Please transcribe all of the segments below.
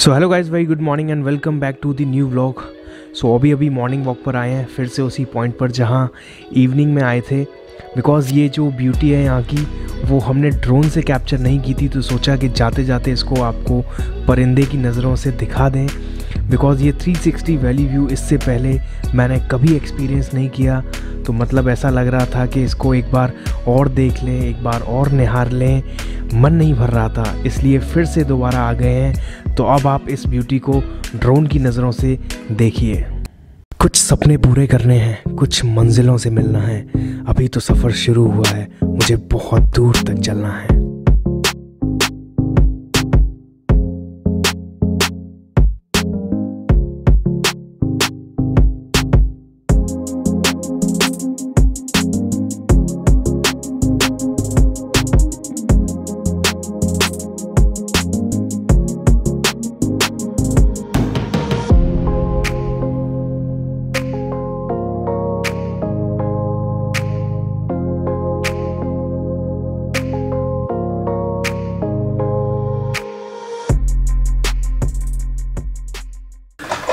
So hello guys, very good morning and welcome back to the new vlog. So अभी morning walk पर आए हैं फिर से उसी पॉइंट पर जहां इवनिंग में आए थे, बिकॉज़ ये जो ब्यूटी है यहाँ की वो हमने ड्रोन से कैप्चर नहीं की थी, तो सोचा कि जाते जाते इसको आपको परिंदे की नज़रों से दिखा दें, बिकॉज़ ये 360 वैली व्यू इससे पहले मैंने कभी एक्सपीरियंस नहीं किया। तो मतलब ऐसा लग रहा था कि इसको एक बार और देख लें, एक बार और निहार लें, मन नहीं भर रहा था, इसलिए फिर से दोबारा आ गए हैं। तो अब आप इस ब्यूटी को ड्रोन की नज़रों से देखिए। कुछ सपने पूरे करने हैं, कुछ मंजिलों से मिलना है, अभी तो सफ़र शुरू हुआ है, मुझे बहुत दूर तक चलना है।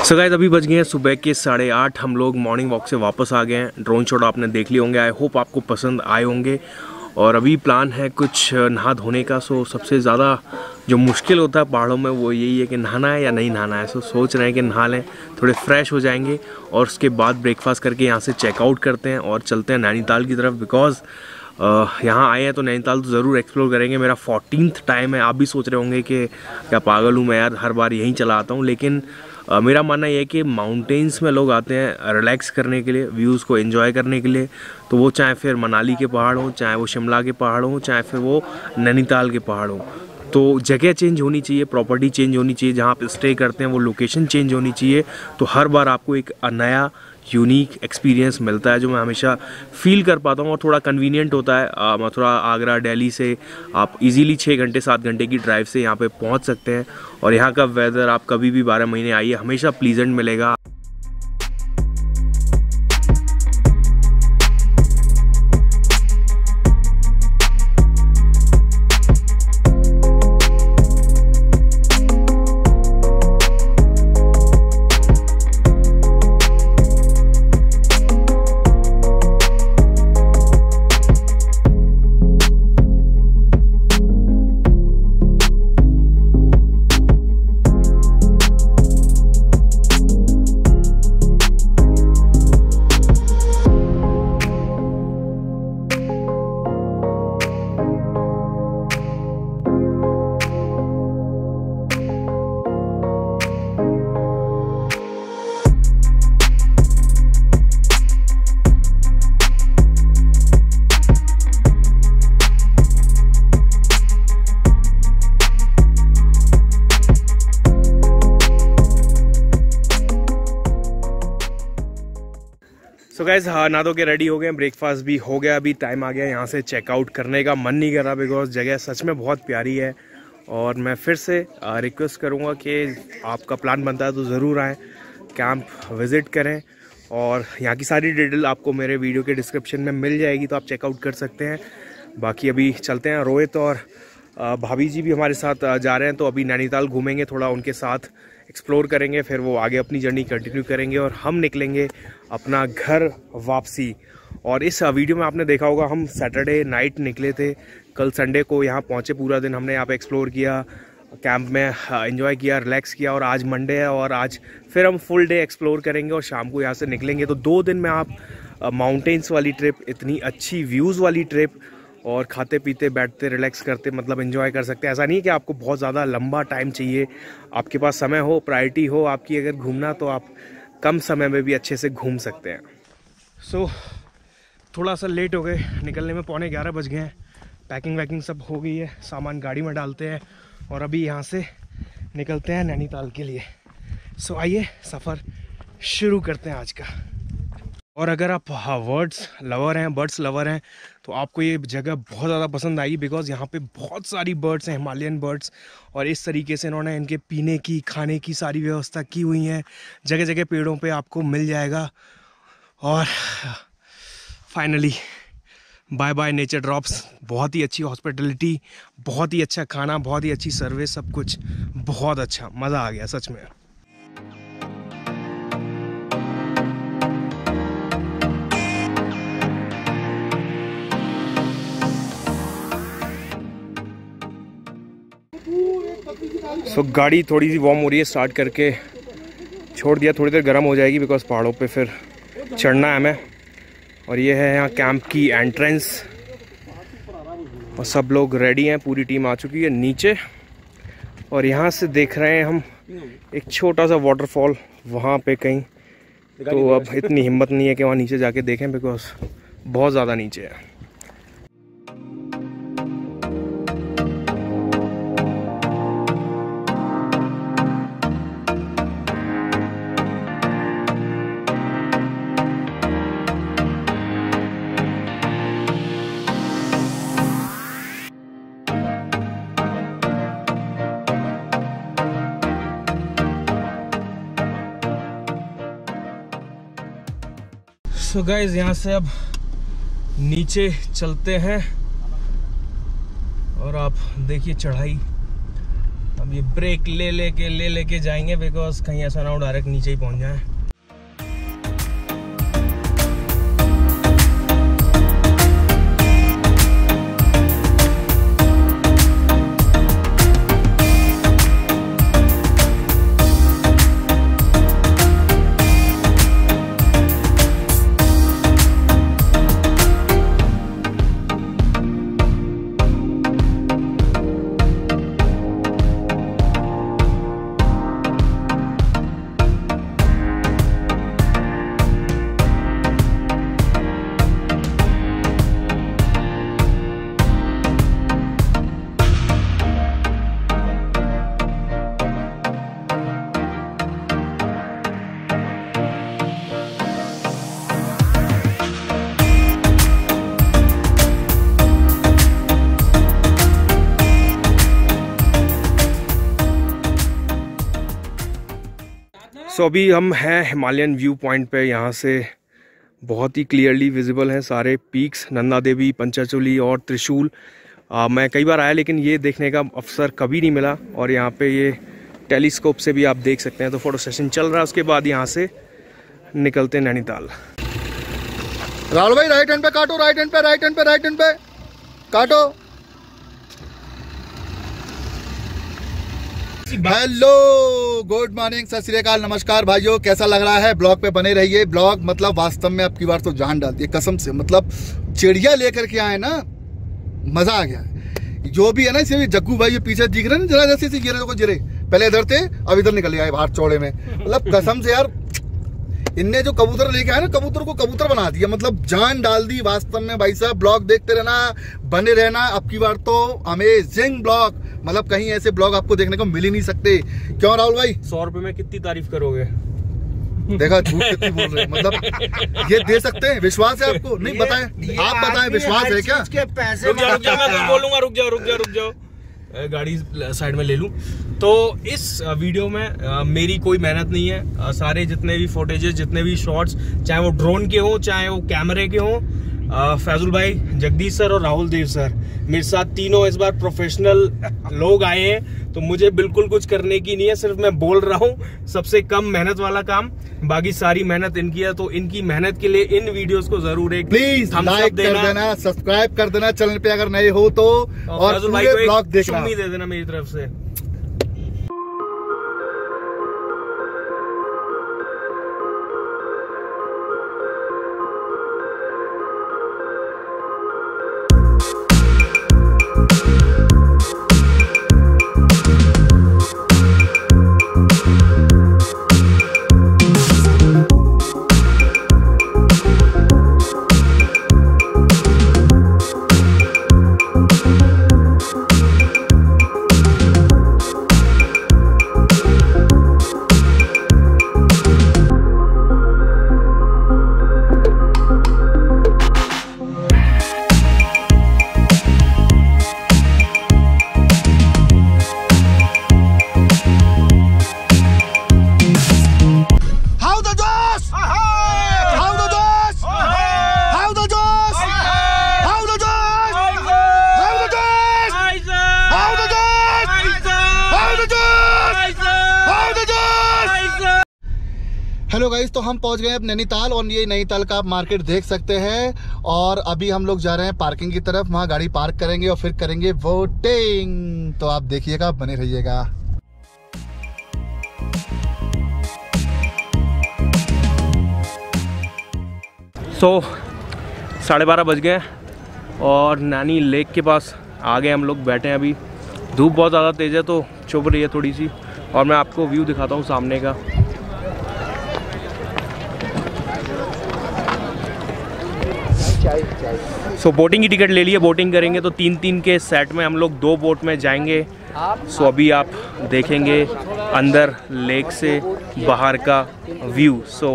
सो गाइस, अभी बज गए हैं सुबह के 8:30। हम लोग मॉर्निंग वॉक से वापस आ गए हैं। ड्रोन शॉट आपने देख लिए होंगे, आई होप आपको पसंद आए होंगे। और अभी प्लान है कुछ नहा धोने का। सो सबसे ज़्यादा जो मुश्किल होता है पहाड़ों में वो यही है कि नहाना है या नहीं नहाना है। सो सोच रहे हैं कि नहा लें, थोड़े फ्रेश हो जाएंगे और उसके बाद ब्रेकफास्ट करके यहाँ से चेकआउट करते हैं और चलते हैं नैनीताल की तरफ, बिकॉज़ यहाँ आए हैं तो नैनीताल तो ज़रूर एक्सप्लोर करेंगे। मेरा 14th टाइम है। आप भी सोच रहे होंगे कि क्या पागल हूँ मैं यार, हर बार यहीं चला आता हूँ, लेकिन मेरा मानना यह है कि माउंटेन्स में लोग आते हैं रिलैक्स करने के लिए, व्यूज़ को एंजॉय करने के लिए। तो वो चाहे फिर मनाली के पहाड़ हों, चाहे वो शिमला के पहाड़ हों, चाहे फिर वो नैनीताल के पहाड़ हों, तो जगह चेंज होनी चाहिए, प्रॉपर्टी चेंज होनी चाहिए, जहाँ आप स्टे करते हैं वो लोकेशन चेंज होनी चाहिए। तो हर बार आपको एक नया यूनिक एक्सपीरियंस मिलता है जो मैं हमेशा फील कर पाता हूँ और थोड़ा कन्वीनियंट होता है। मथुरा, आगरा, दिल्ली से आप इजीली 6 घंटे 7 घंटे की ड्राइव से यहाँ पे पहुँच सकते हैं। और यहाँ का वेदर आप कभी भी 12 महीने आइए, हमेशा प्लीजेंट मिलेगा। सो गाइस, हाँ ना तो के रेडी हो गए, ब्रेकफास्ट भी हो गया, अभी टाइम आ गया यहाँ से चेकआउट करने का। मन नहीं कर रहा बिकॉज जगह सच में बहुत प्यारी है। और मैं फिर से रिक्वेस्ट करूँगा कि आपका प्लान बनता है तो ज़रूर आएँ, कैंप विज़िट करें। और यहाँ की सारी डिटेल आपको मेरे वीडियो के डिस्क्रिप्शन में मिल जाएगी, तो आप चेकआउट कर सकते हैं। बाकी अभी चलते हैं, रोहित और भाभी जी भी हमारे साथ जा रहे हैं, तो अभी नैनीताल घूमेंगे, थोड़ा उनके साथ एक्सप्लोर करेंगे, फिर वो आगे अपनी जर्नी कंटिन्यू करेंगे और हम निकलेंगे अपना घर वापसी। और इस वीडियो में आपने देखा होगा हम सैटरडे नाइट निकले थे, कल संडे को यहाँ पहुँचे, पूरा दिन हमने यहाँ पे एक्सप्लोर किया, कैंप में एंजॉय किया, रिलैक्स किया। और आज मंडे है और आज फिर हम फुल डे एक्सप्लोर करेंगे और शाम को यहाँ से निकलेंगे। तो 2 दिन में आप माउंटेन्स वाली ट्रिप, इतनी अच्छी व्यूज़ वाली ट्रिप, और खाते पीते बैठते रिलैक्स करते, मतलब एंजॉय कर सकते हैं। ऐसा नहीं है कि आपको बहुत ज़्यादा लंबा टाइम चाहिए, आपके पास समय हो, प्रायोरिटी हो आपकी अगर घूमना, तो आप कम समय में भी अच्छे से घूम सकते हैं। सो थोड़ा सा लेट हो गए निकलने में, 11:15 बज गए हैं। पैकिंग वैकिंग सब हो गई है, सामान गाड़ी में डालते हैं और अभी यहाँ से निकलते हैं नैनीताल के लिए। सो आइए सफ़र शुरू करते हैं आज का। और अगर आप बर्ड्स लवर हैं तो आपको ये जगह बहुत ज़्यादा पसंद आई, बिकॉज़ यहाँ पे बहुत सारी बर्ड्स हैं, हिमालयन बर्ड्स। और इस तरीके से इन्होंने इनके पीने की, खाने की सारी व्यवस्था की हुई है, जगह जगह पेड़ों पे आपको मिल जाएगा। और finally bye bye nature drops. बहुत ही अच्छी हॉस्पिटलिटी, बहुत ही अच्छा खाना, बहुत ही अच्छी सर्विस, सब कुछ बहुत अच्छा, मज़ा आ गया सच में। सो गाड़ी थोड़ी सी वार्म हो रही है, स्टार्ट करके छोड़ दिया, थोड़ी देर गर्म हो जाएगी बिकॉज पहाड़ों पे फिर चढ़ना है हमें। और ये है यहाँ कैंप की एंट्रेंस और सब लोग रेडी हैं, पूरी टीम आ चुकी है नीचे। और यहाँ से देख रहे हैं हम एक छोटा सा वाटरफॉल वहाँ पे कहीं, तो अब इतनी हिम्मत नहीं है कि वहाँ नीचे जाके देखें बिकॉज बहुत ज़्यादा नीचे है। तो गाइस यहाँ से अब नीचे चलते हैं और आप देखिए चढ़ाई, अब ये ब्रेक ले लेके जाएंगे बिकॉज कहीं ऐसा ना हो डायरेक्ट नीचे ही पहुँच जाए। तो अभी हम हैं हिमालयन व्यू पॉइंट पे। यहाँ से बहुत ही क्लियरली विजिबल हैं सारे पीक्स, नंदा देवी, पंचाचुली और त्रिशूल। मैं कई बार आया लेकिन ये देखने का अवसर कभी नहीं मिला। और यहाँ पे ये टेलीस्कोप से भी आप देख सकते हैं। तो फोटो सेशन चल रहा है, उसके बाद यहाँ से निकलते हैं नैनीताल। राहुल भाई राइट हैंड पे काटो, राइट हैंड पे काटो। हेलो, गुड मॉर्निंग, सत श्री अकाल, नमस्कार भाइयों, कैसा लग रहा है? ब्लॉग पे बने रहिए। ब्लॉग मतलब वास्तव में आपकी बार तो जान डालती है कसम से, मतलब चिड़िया लेकर के आए ना, मजा आ गया। जो भी है ना, इसे जग्गू भाई जो पीछे दिख रहे ना, जरा जैसे इसे गिरे तो जिरे, पहले इधर थे अब इधर निकल आए बाहर चौड़े में। मतलब कसम से यार, इनने जो कबूतर लेके आया ना, कबूतर को कबूतर बना दिया, मतलब जान डाल दी वास्तव में। भाई साहब ब्लॉग देखते रहना, बने रहना, आपकी बार तो अमेजिंग ब्लॉग, मतलब कहीं ऐसे ब्लॉग आपको देखने को मिल ही नहीं सकते। क्यों राहुल भाई, 100 रुपए में कितनी तारीफ करोगे? देखा झूठ कितनी बोल रहे, मतलब ये दे सकते हैं, विश्वास है आपको? नहीं बताएं, आप बताएं, विश्वास है क्या? रुक जाओ, गाड़ी साइड में ले लूं। तो इस वीडियो में मेरी कोई मेहनत नहीं है। सारे जितने भी फोटेजेस, जितने भी शॉट्स, चाहे वो ड्रोन के हों, चाहे वो कैमरे के हों, फैजुल भाई, जगदीश सर और राहुल देव सर मेरे साथ तीनों इस बार प्रोफेशनल लोग आए हैं। तो मुझे बिल्कुल कुछ करने की नहीं है, सिर्फ मैं बोल रहा हूँ सबसे कम मेहनत वाला काम, बाकी सारी मेहनत इनकी है। तो इनकी मेहनत के लिए इन वीडियोस को जरूर एक प्लीज लाइक कर देना, सब्सक्राइब कर देना चैनल पे अगर नए हो तो, और पूरे ब्लॉग देखना दे देना मेरी तरफ से। हेलो गाइस, तो हम पहुंच गए अब नैनीताल और ये नैनीताल का आप मार्केट देख सकते हैं। और अभी हम लोग जा रहे हैं पार्किंग की तरफ, वहाँ गाड़ी पार्क करेंगे और फिर करेंगे वोटिंग। तो आप देखिएगा, बने रहिएगा। सो 12:30 बज गए और नानी लेक के पास आ गए हम लोग, बैठे हैं। अभी धूप बहुत ज़्यादा तेज़ है तो चुभ रही है थोड़ी सी, और मैं आपको व्यू दिखाता हूँ सामने का। सो बोटिंग की टिकट ले लिए, बोटिंग करेंगे। तो 3-3 के सेट में हम लोग 2 बोट में जाएंगे। सो अभी आप देखेंगे अंदर लेक से बाहर का व्यू। सो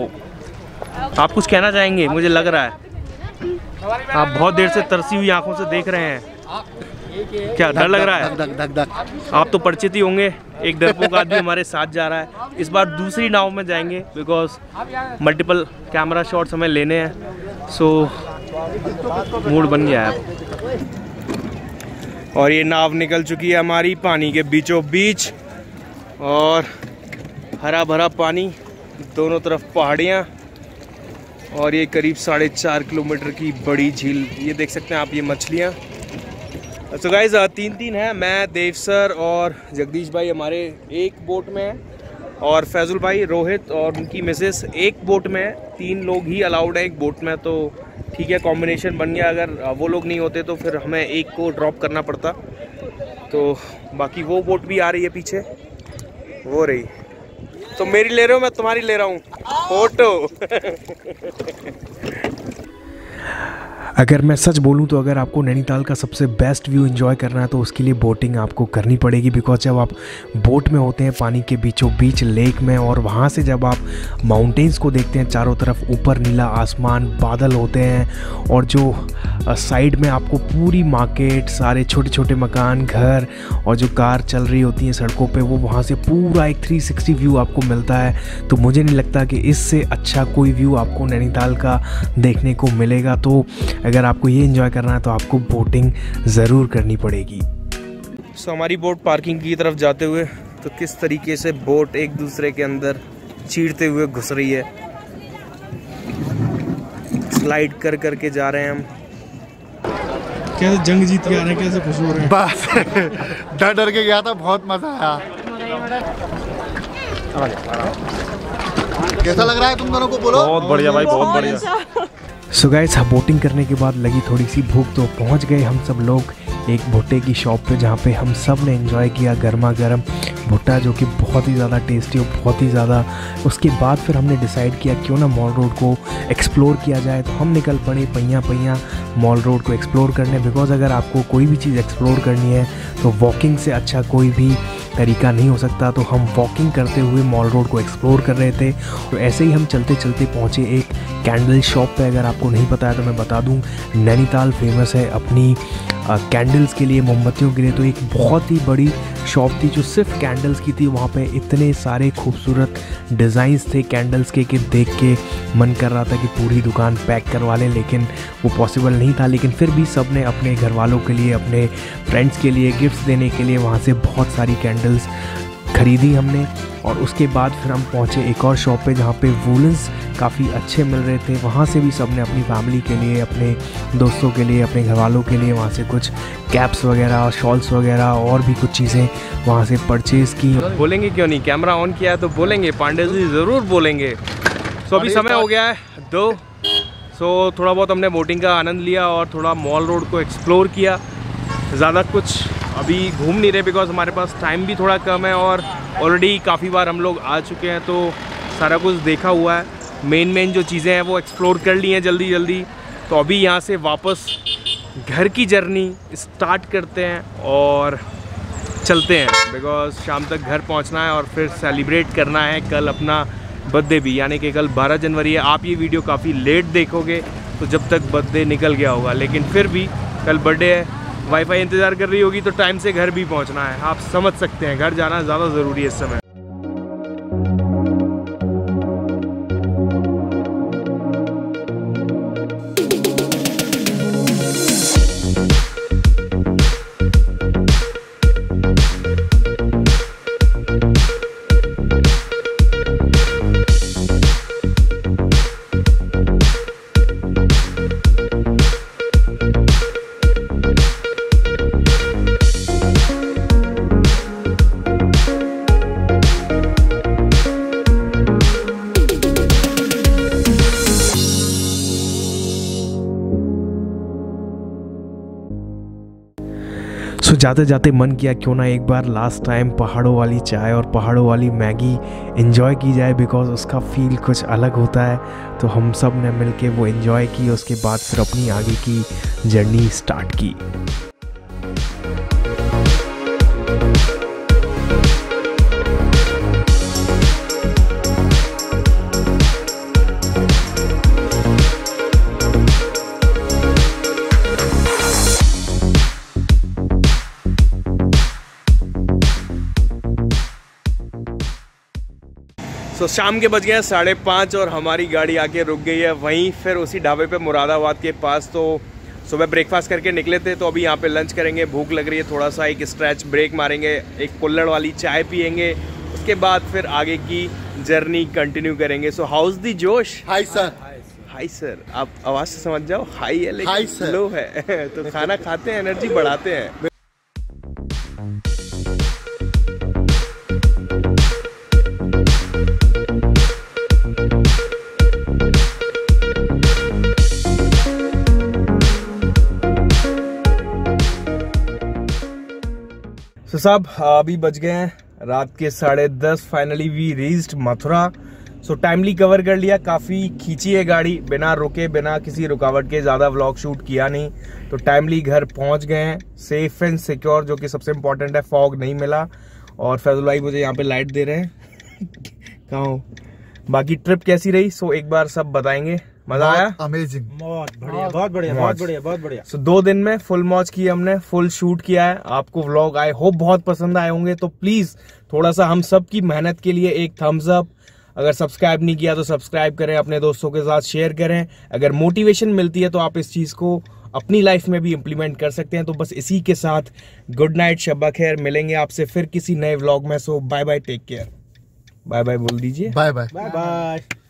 आप कुछ कहना चाहेंगे? मुझे लग रहा है आप बहुत देर से तरसी हुई आंखों से देख रहे हैं। क्या डर लग रहा है? दक, दक, दक, दक। आप तो परिचित ही होंगे। एक डरपोक आदमी हमारे साथ जा रहा है। इस बार दूसरी नाव में जाएंगे बिकॉज मल्टीपल कैमरा शॉट्स हमें लेने हैं। सो मूड बन गया है। और ये नाव निकल चुकी है हमारी पानी के बीचों बीच, और हरा भरा पानी, दोनों तरफ पहाड़ियाँ। और ये करीब 4.5 किलोमीटर की बड़ी झील, ये देख सकते हैं आप, ये मछलियाँ। सो गाइज 3-3 हैं। मैं, देव सर और जगदीश भाई हमारे एक बोट में हैं, और फैजुल भाई, रोहित और उनकी मिसेस एक बोट में हैं। 3 लोग ही अलाउड हैं एक बोट में, तो ठीक है, कॉम्बिनेशन बन गया। अगर वो लोग नहीं होते तो फिर हमें एक को ड्रॉप करना पड़ता। तो बाकी वो बोट भी आ रही है पीछे, वो रही। तो मेरी ले रहे हो, मैं तुम्हारी ले रहा हूँ फोटो। अगर मैं सच बोलूं तो अगर आपको नैनीताल का सबसे बेस्ट व्यू एंजॉय करना है तो उसके लिए बोटिंग आपको करनी पड़ेगी। बिकॉज जब आप बोट में होते हैं पानी के बीचों बीच लेक में, और वहाँ से जब आप माउंटेन्स को देखते हैं, चारों तरफ ऊपर नीला आसमान, बादल होते हैं, और जो साइड में आपको पूरी मार्केट, सारे छोटे छोटे मकान, घर, और जो कार चल रही होती हैं सड़कों पर, वो वहाँ से पूरा एक 360 व्यू आपको मिलता है। तो मुझे नहीं लगता कि इससे अच्छा कोई व्यू आपको नैनीताल का देखने को मिलेगा। तो अगर आपको ये एंजॉय करना है तो आपको बोटिंग ज़रूर करनी पड़ेगी। सो हमारी बोट पार्किंग की तरफ जाते हुए, तो किस तरीके से बोट एक दूसरे के अंदर चीरते हुए घुस रही है। स्लाइड कर करके जा रहे हैं हम। कैसे जंग जीत के आ रहे हैं, कैसे खुश हो रहे हैं। बस डर के गया था, बहुत मजा आया। कैसा लग रहा है तुम दोनों को? बोलो। बहुत बढ़िया भाई, बहुत बढ़िया। सो गाइस, बोटिंग करने के बाद लगी थोड़ी सी भूख, तो पहुंच गए हम सब लोग एक भुट्टे की शॉप पे, जहाँ पे हम सब ने एंजॉय किया गर्मा गर्म भुट्टा, जो कि बहुत ही ज़्यादा टेस्टी और बहुत ही ज़्यादा। उसके बाद फिर हमने डिसाइड किया क्यों ना मॉल रोड को एक्सप्लोर किया जाए। तो हम निकल पड़े पहिया मॉल रोड को एक्सप्लोर करने। बिकॉज अगर आपको कोई भी चीज़ एक्सप्लोर करनी है तो वॉकिंग से अच्छा कोई भी तरीका नहीं हो सकता। तो हम वॉकिंग करते हुए मॉल रोड को एक्सप्लोर कर रहे थे। तो ऐसे ही हम चलते चलते पहुँचे एक कैंडल शॉप पे। अगर आपको नहीं पता है तो मैं बता दूँ, नैनीताल फेमस है अपनी कैंडल्स के लिए, मोमबत्तियों के लिए। तो एक बहुत ही बड़ी शॉप थी जो सिर्फ कैंडल्स की थी। वहाँ पे इतने सारे खूबसूरत डिज़ाइंस थे कैंडल्स के देख के मन कर रहा था कि पूरी दुकान पैक करवा लें, लेकिन वो पॉसिबल नहीं था। लेकिन फिर भी सब ने अपने घर वालों के लिए, अपने फ्रेंड्स के लिए गिफ्ट्स देने के लिए वहाँ से बहुत सारी कैंडल्स खरीदी हमने। और उसके बाद फिर हम पहुँचे एक और शॉप पे, जहाँ पे वूलन्स काफ़ी अच्छे मिल रहे थे। वहाँ से भी सब ने अपनी फैमिली के लिए, अपने दोस्तों के लिए, अपने घर वालों के लिए वहाँ से कुछ कैप्स वगैरह, शॉल्स वगैरह और भी कुछ चीज़ें वहाँ से परचेज़ की। बोलेंगे क्यों नहीं, कैमरा ऑन किया है तो बोलेंगे, पांडे जी ज़रूर बोलेंगे। सो अभी समय हो गया है 2। सो थोड़ा बहुत हमने बोटिंग का आनंद लिया और थोड़ा मॉल रोड को एक्सप्लोर किया। ज़्यादा कुछ अभी घूम नहीं रहे बिकॉज हमारे पास टाइम भी थोड़ा कम है, और ऑलरेडी काफ़ी बार हम लोग आ चुके हैं तो सारा कुछ देखा हुआ है। मेन जो चीज़ें हैं वो एक्सप्लोर कर ली हैं जल्दी। तो अभी यहाँ से वापस घर की जर्नी स्टार्ट करते हैं और चलते हैं, बिकॉज़ शाम तक घर पहुँचना है और फिर सेलिब्रेट करना है कल अपना बर्थडे भी, यानी कि कल 12 जनवरी है। आप ये वीडियो काफ़ी लेट देखोगे तो जब तक बर्थडे निकल गया होगा, लेकिन फिर भी कल बर्थडे है। वाईफाई इंतज़ार कर रही होगी तो टाइम से घर भी पहुंचना है। आप समझ सकते हैं, घर जाना ज़्यादा ज़रूरी है इस समय। जाते जाते मन किया क्यों ना एक बार लास्ट टाइम पहाड़ों वाली चाय और पहाड़ों वाली मैगी इन्जॉय की जाए, बिकॉज उसका फील कुछ अलग होता है। तो हम सब ने मिल के वो इन्जॉय की, उसके बाद फिर अपनी आगे की जर्नी स्टार्ट की। तो शाम के बज गए 5:30 और हमारी गाड़ी आके रुक गई है वहीं फिर उसी ढाबे पे मुरादाबाद के पास। तो सुबह ब्रेकफास्ट करके निकले थे, तो अभी यहाँ पे लंच करेंगे, भूख लग रही है, थोड़ा सा एक स्ट्रेच ब्रेक मारेंगे, एक कुल्हड़ वाली चाय पियेंगे, उसके बाद फिर आगे की जर्नी कंटिन्यू करेंगे। सो हाउस दी जोश? Hi sir. हाय सर, आप आवाज़ से समझ जाओ हाई है लेकिन लो है। तो खाना खाते हैं, एनर्जी बढ़ाते हैं। तो साहब अभी बज गए हैं रात के 10:30। Finally we reached Mathura. So timely cover कर लिया, काफ़ी खींची है गाड़ी, बिना रुके बिना किसी रुकावट के, ज़्यादा व्लॉग शूट किया नहीं। तो टाइमली घर पहुंच गए हैं, सेफ एंड सिक्योर, जो कि सबसे इम्पोर्टेंट है। फॉग नहीं मिला और फैजुल भाई मुझे यहाँ पे लाइट दे रहे हैं। कहाँ बाकी ट्रिप कैसी रही? सो एक बार सब बताएंगे। मजा आया? अमेजिंग, बहुत बढ़िया, बहुत बढ़िया, बहुत बढ़िया, बहुत बढ़िया। सो 2 दिन में फुल मौज की हमने, फुल शूट किया है। आपको व्लॉग आई होप बहुत पसंद आए होंगे। तो प्लीज थोड़ा सा हम सब की मेहनत के लिए एक थम्स अप, अगर सब्सक्राइब नहीं किया तो सब्सक्राइब करें, अपने दोस्तों के साथ शेयर करें। अगर मोटिवेशन मिलती है तो आप इस चीज को अपनी लाइफ में भी इम्प्लीमेंट कर सकते हैं। तो बस इसी के साथ गुड नाइट, शब्बा खैर, मिलेंगे आपसे फिर किसी नए व्लॉग में। So bye bye, take care, bye bye बोल दीजिए, बाय बाय, बाय बाय।